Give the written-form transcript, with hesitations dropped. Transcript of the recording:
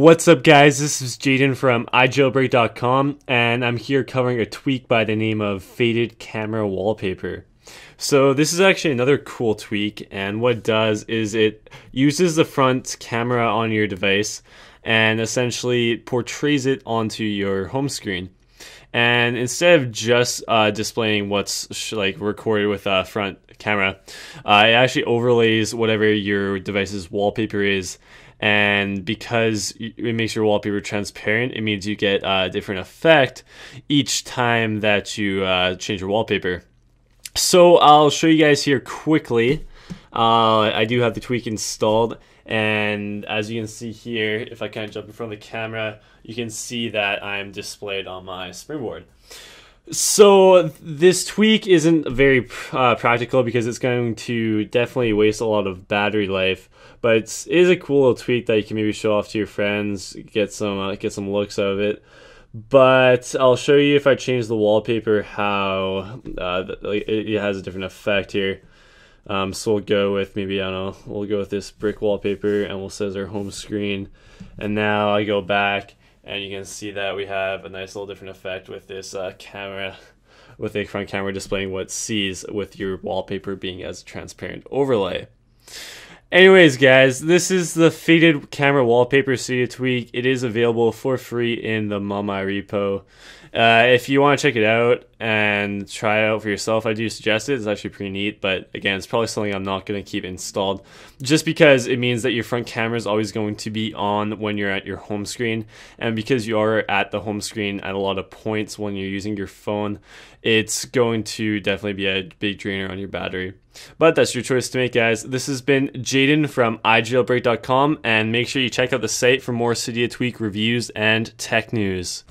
What's up guys, this is Jaden from iJailbreak.com and I'm here covering a tweak by the name of Faded Camera Wallpaper. So this is actually another cool tweak, and what it does is it uses the front camera on your device and essentially portrays it onto your home screen. And instead of just displaying what's like recorded with a front camera, it actually overlays whatever your device's wallpaper is. And because it makes your wallpaper transparent, it means you get a different effect each time that you change your wallpaper. So I'll show you guys here quickly. I do have the tweak installed, and as you can see here, if I kind of jump in front of the camera, you can see that I'm displayed on my springboard. So this tweak isn't very practical because it's going to definitely waste a lot of battery life, but it is a cool little tweak that you can maybe show off to your friends, get some looks out of it. But I'll show you if I change the wallpaper how it has a different effect here. So we'll go with maybe, I don't know, we'll go with this brick wallpaper and we'll set our home screen. And now I go back and you can see that we have a nice little different effect with this camera, with a front camera displaying what it sees, with your wallpaper being as a transparent overlay. Anyways guys, this is the Faded Camera Wallpaper Cydia tweak. It is available for free in the ModMyi Repo. If you want to check it out and try it out for yourself, I do suggest it. It's actually pretty neat, but again, it's probably something I'm not going to keep installed just because it means that your front camera is always going to be on when you're at your home screen. And because you are at the home screen at a lot of points when you're using your phone, it's going to definitely be a big drainer on your battery. But that's your choice to make, guys. This has been Jaden from iJailbreak.com, and make sure you check out the site for more Cydia tweak reviews and tech news.